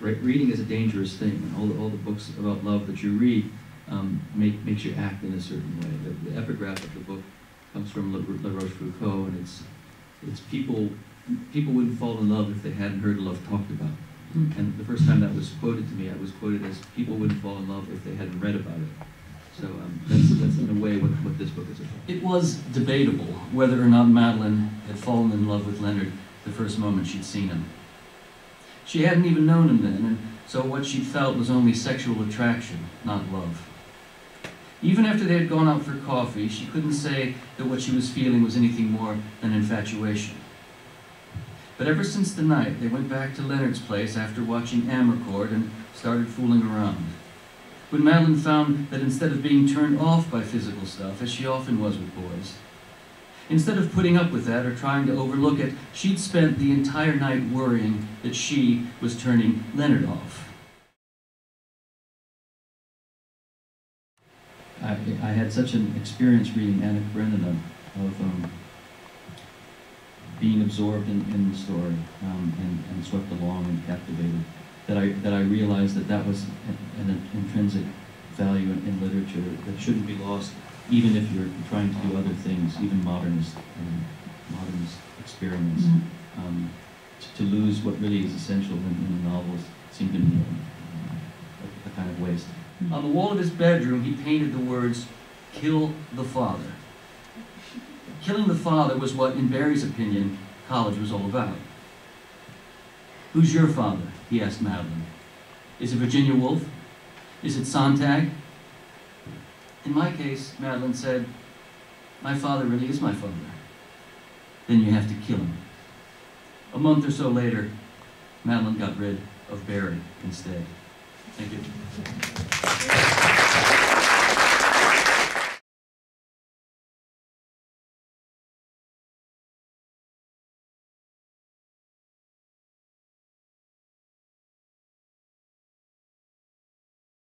Right? Reading is a dangerous thing, and all the books about love that you read makes you act in a certain way. The epigraph of the book comes from La Rochefoucauld, and it's people wouldn't fall in love if they hadn't heard love talked about. And the first time that was quoted to me, I was quoted as, people wouldn't fall in love if they hadn't read about it. So that's in a way what this book is about. It was debatable whether or not Madeleine had fallen in love with Leonard the first moment she'd seen him. She hadn't even known him then, and so what she felt was only sexual attraction, not love. Even after they had gone out for coffee, she couldn't say that what she was feeling was anything more than infatuation. But ever since the night they went back to Leonard's place after watching Amarcord and started fooling around, when Madeleine found that instead of being turned off by physical stuff, as she often was with boys, instead of putting up with that or trying to overlook it, she'd spent the entire night worrying that she was turning Leonard off. I had such an experience reading Anna Karenina of being absorbed in the story and swept along and captivated, that I realized that was an intrinsic value in literature that shouldn't be lost, even if you're trying to do other things, even modernist experiments. Mm-hmm. To lose what really is essential in the novels seemed to me a kind of waste. Mm-hmm. On the wall of his bedroom, he painted the words, "Kill the father." Killing the father was what, in Barry's opinion, college was all about. "Who's your father?" he asked Madeleine. "Is it Virginia Woolf? Is it Sontag?" In my case, Madeleine said, "My father really is my father." "Then you have to kill him." A month or so later, Madeleine got rid of Barry instead. Thank you.